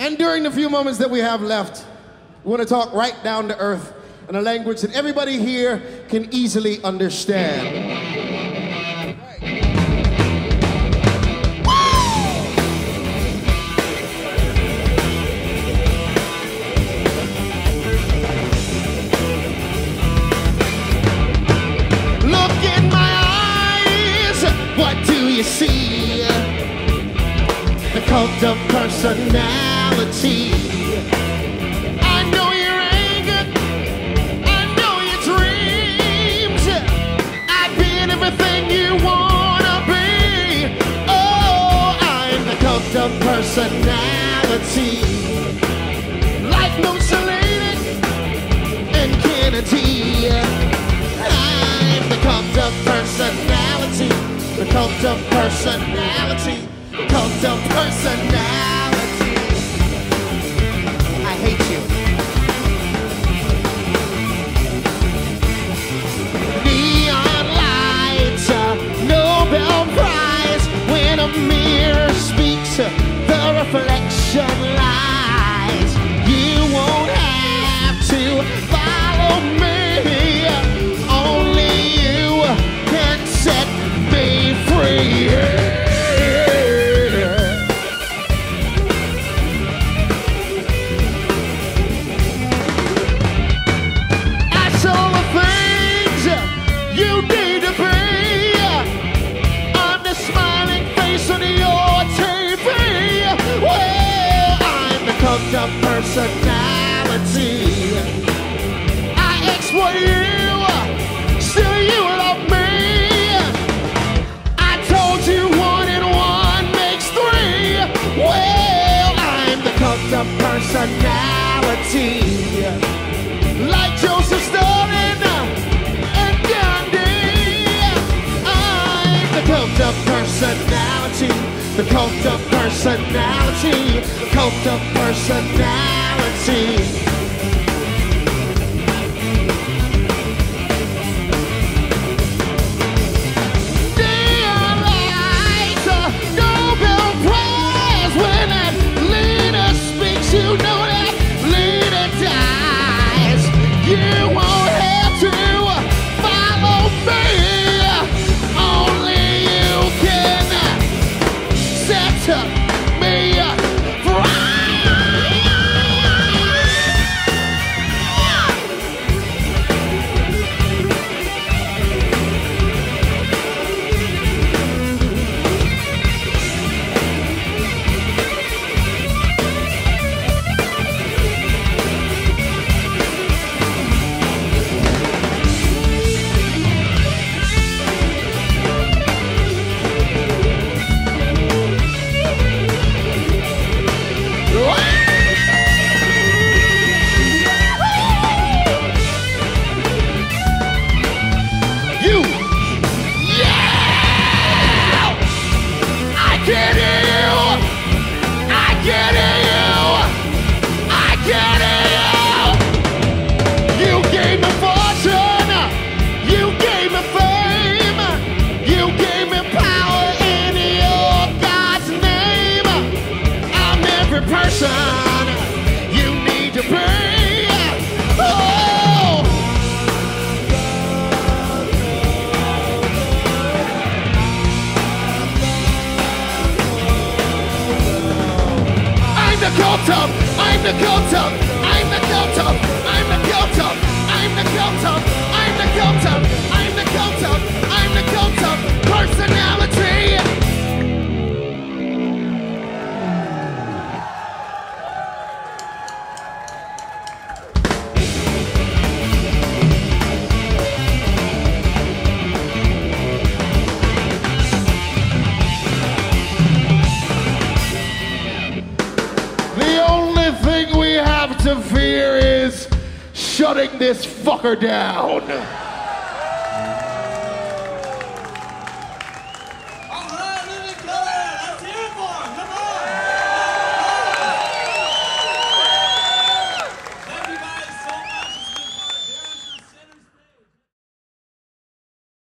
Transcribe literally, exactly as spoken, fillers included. And during the few moments that we have left, we want to talk right down to earth in a language that everybody here can easily understand. See the cult of personality. I know your anger, I know your dreams. I've been everything you wanna be. Oh, I'm the cult of personality. Like Mussolini and Kennedy, I'm the cult of personality. The cult of personality, the cult of personality. I hate you. Neon lights, a Nobel Prize. When a mirror speaks, the reflection lies. You won't have to follow me. Only you can set me free. I saw the things you need to be. I'm the smiling face on your T V. Well, I'm the cult of personality. I ask what you, still you love me. The personality, like Joseph and Kennedy. I'm the cult of personality, the cult of personality, the cult of personality. You know that leader dies. You won't have to follow me. Only you can set me down.